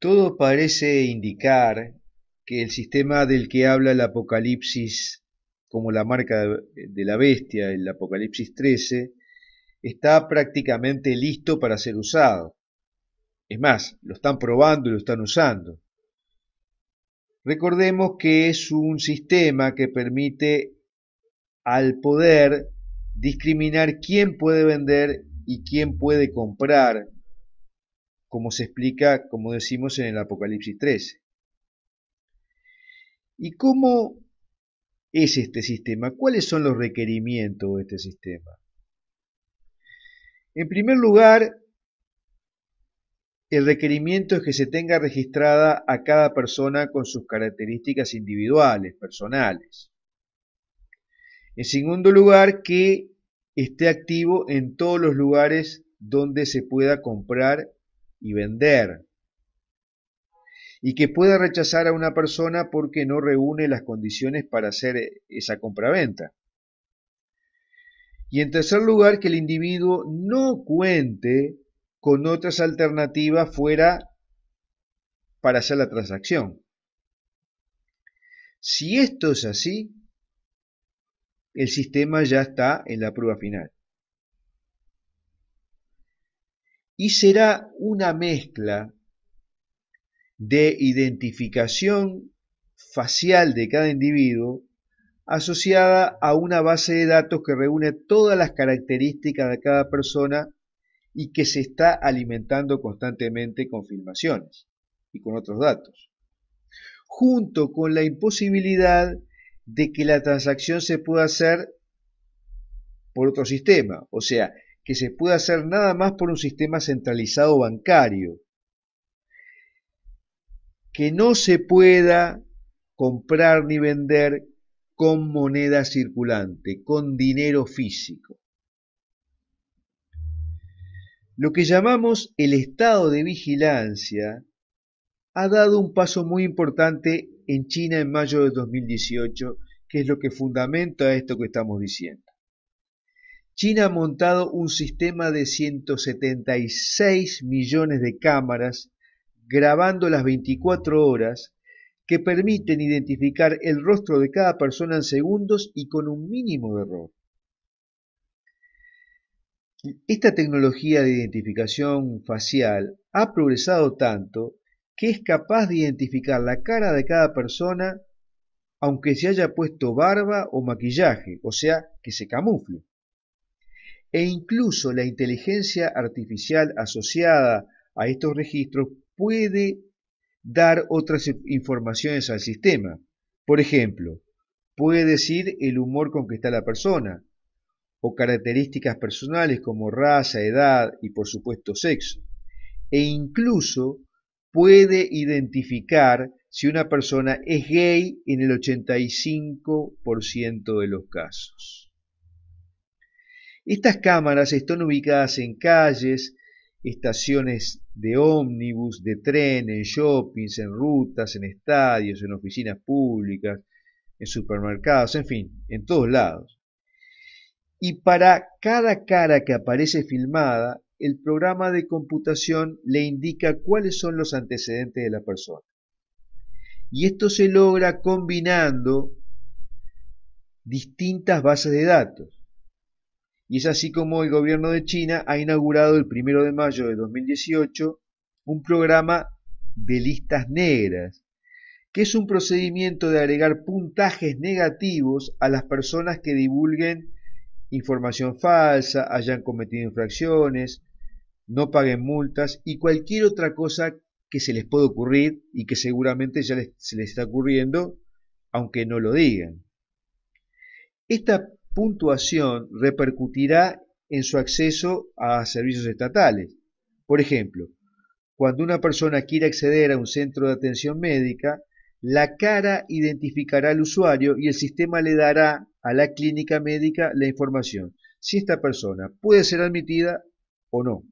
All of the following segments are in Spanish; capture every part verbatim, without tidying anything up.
Todo parece indicar que el sistema del que habla el Apocalipsis, como la marca de la bestia, el Apocalipsis trece, está prácticamente listo para ser usado. Es más, lo están probando y lo están usando. Recordemos que es un sistema que permite al poder discriminar quién puede vender y quién puede comprar, como se explica, como decimos, en el Apocalipsis trece. ¿Y cómo es este sistema? ¿Cuáles son los requerimientos de este sistema? En primer lugar, el requerimiento es que se tenga registrada a cada persona con sus características individuales, personales. En segundo lugar, que esté activo en todos los lugares donde se pueda comprar y vender. Y que pueda rechazar a una persona porque no reúne las condiciones para hacer esa compraventa. Y en tercer lugar, que el individuo no cuente con otras alternativas fuera para hacer la transacción. Si esto es así, el sistema ya está en la prueba final. Y será una mezcla de identificación facial de cada individuo asociada a una base de datos que reúne todas las características de cada persona y que se está alimentando constantemente con filmaciones y con otros datos, junto con la imposibilidad de que la transacción se pueda hacer por otro sistema, o sea, que se pueda hacer nada más por un sistema centralizado bancario, que no se pueda comprar ni vender con moneda circulante, con dinero físico. Lo que llamamos el estado de vigilancia ha dado un paso muy importante en China en mayo de dos mil dieciocho, que es lo que fundamenta esto que estamos diciendo. China ha montado un sistema de ciento setenta y seis millones de cámaras, grabando las veinticuatro horas, que permiten identificar el rostro de cada persona en segundos y con un mínimo de error. Esta tecnología de identificación facial ha progresado tanto que es capaz de identificar la cara de cada persona aunque se haya puesto barba o maquillaje, o sea, que se camufle. E incluso la inteligencia artificial asociada a estos registros puede dar otras informaciones al sistema. Por ejemplo, puede decir el humor con que está la persona, o características personales como raza, edad y por supuesto sexo. E incluso puede identificar si una persona es gay en el ochenta y cinco por ciento de los casos. Estas cámaras están ubicadas en calles, estaciones de ómnibus, de tren, en shoppings, en rutas, en estadios, en oficinas públicas, en supermercados, en fin, en todos lados. Y para cada cara que aparece filmada, el programa de computación le indica cuáles son los antecedentes de la persona. Y esto se logra combinando distintas bases de datos. Y es así como el gobierno de China ha inaugurado el primero de mayo de dos mil dieciocho un programa de listas negras, que es un procedimiento de agregar puntajes negativos a las personas que divulguen información falsa, hayan cometido infracciones, no paguen multas y cualquier otra cosa que se les pueda ocurrir y que seguramente ya les, se les está ocurriendo, aunque no lo digan. Esta puntuación repercutirá en su acceso a servicios estatales. Por ejemplo, cuando una persona quiera acceder a un centro de atención médica, la cara identificará al usuario y el sistema le dará a la clínica médica la información, si esta persona puede ser admitida o no.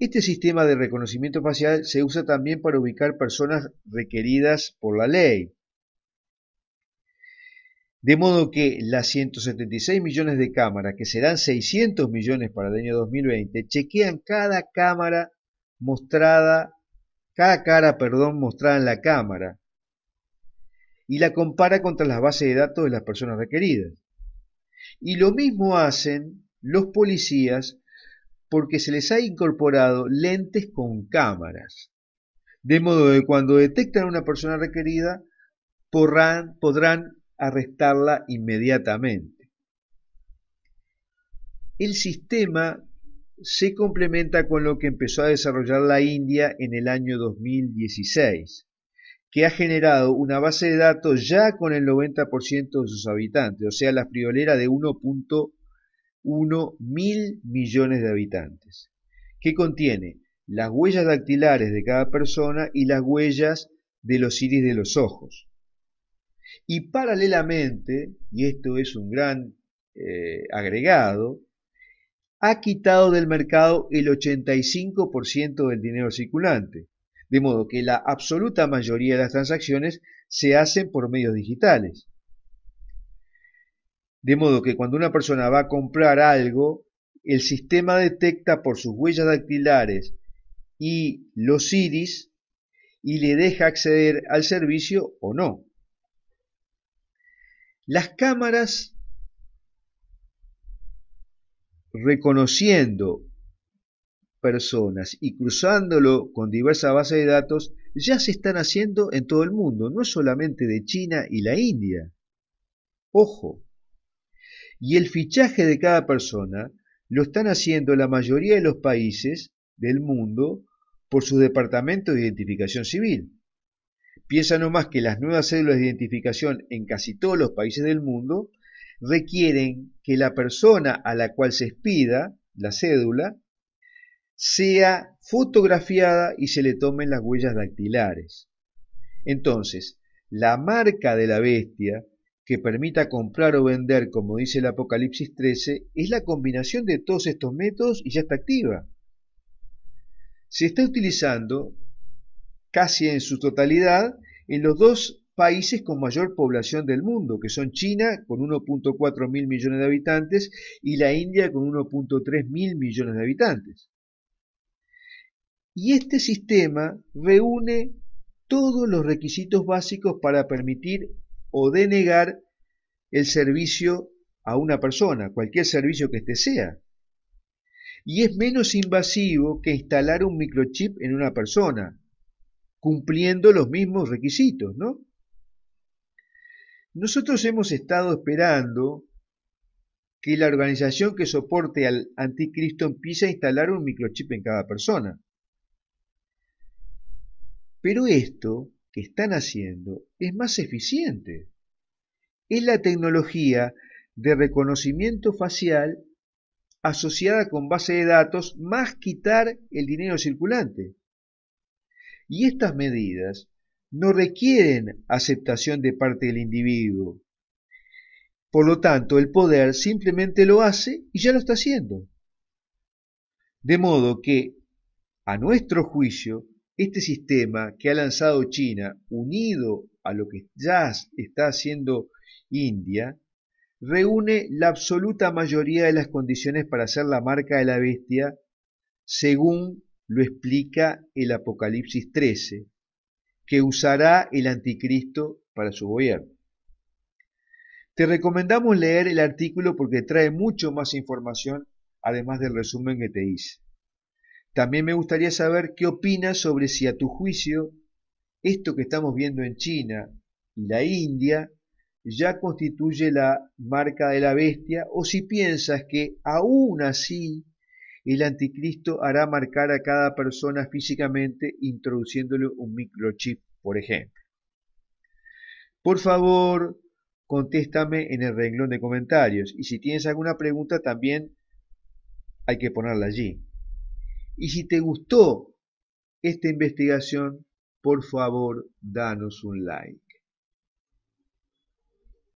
Este sistema de reconocimiento facial se usa también para ubicar personas requeridas por la ley. De modo que las ciento setenta y seis millones de cámaras, que serán seiscientos millones para el año dos mil veinte, chequean cada cámara mostrada cada cara perdón, mostrada en la cámara, y la compara contra las bases de datos de las personas requeridas. Y lo mismo hacen los policías porque se les ha incorporado lentes con cámaras, de modo que cuando detectan a una persona requerida, podrán, podrán arrestarla inmediatamente. El sistema se complementa con lo que empezó a desarrollar la India en el año dos mil dieciséis, que ha generado una base de datos ya con el noventa por ciento de sus habitantes, o sea, la friolera de uno punto uno mil millones de habitantes, que contiene las huellas dactilares de cada persona y las huellas de los iris de los ojos. Y paralelamente, y esto es un gran eh, agregado, ha quitado del mercado el ochenta y cinco por ciento del dinero circulante, de modo que la absoluta mayoría de las transacciones se hacen por medios digitales. De modo que cuando una persona va a comprar algo, el sistema detecta por sus huellas dactilares y los iris y le deja acceder al servicio o no. Las cámaras, reconociendo personas y cruzándolo con diversas bases de datos, ya se están haciendo en todo el mundo, no solamente de China y la India. Ojo. Y el fichaje de cada persona lo están haciendo la mayoría de los países del mundo por sus departamentos de identificación civil. Piensa nomás que las nuevas cédulas de identificación en casi todos los países del mundo requieren que la persona a la cual se expida la cédula sea fotografiada y se le tomen las huellas dactilares. Entonces, la marca de la bestia que permita comprar o vender, como dice el Apocalipsis trece, es la combinación de todos estos métodos y ya está activa. Se está utilizando casi en su totalidad en los dos países con mayor población del mundo, que son China con uno punto cuatro mil millones de habitantes y la India con uno punto tres mil millones de habitantes. Y este sistema reúne todos los requisitos básicos para permitir o denegar el servicio a una persona, cualquier servicio que éste sea. Y es menos invasivo que instalar un microchip en una persona, cumpliendo los mismos requisitos, ¿no? Nosotros hemos estado esperando que la organización que soporte al anticristo empiece a instalar un microchip en cada persona. Pero esto que están haciendo es más eficiente. Es la tecnología de reconocimiento facial asociada con base de datos más quitar el dinero circulante. Y estas medidas no requieren aceptación de parte del individuo. Por lo tanto, el poder simplemente lo hace y ya lo está haciendo. De modo que, a nuestro juicio, este sistema que ha lanzado China, unido a lo que ya está haciendo India, reúne la absoluta mayoría de las condiciones para hacer la marca de la bestia, según lo explica el Apocalipsis trece, que usará el anticristo para su gobierno. Te recomendamos leer el artículo porque trae mucho más información, además del resumen que te hice. También me gustaría saber qué opinas sobre si a tu juicio esto que estamos viendo en China y la India ya constituye la marca de la bestia o si piensas que aún así el anticristo hará marcar a cada persona físicamente introduciéndole un microchip, por ejemplo. Por favor, contéstame en el renglón de comentarios y si tienes alguna pregunta también hay que ponerla allí. Y si te gustó esta investigación, por favor, danos un like.